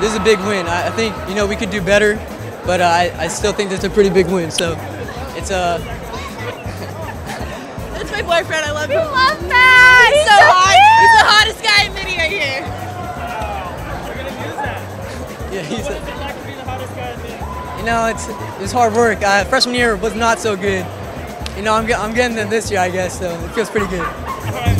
this is a big win. I think, you know, we could do better, but I still think that's a pretty big win. So it's a. That's my boyfriend. I love him. We love Matt. He's so hot. Cute. He's the hottest guy in Mitty right here. Wow, we're gonna use that. Yeah, he's. What is it like to be the hottest guy in Mitty? You know, it's hard work. Freshman year was not so good. You know, I'm getting them this year, I guess. So it feels pretty good.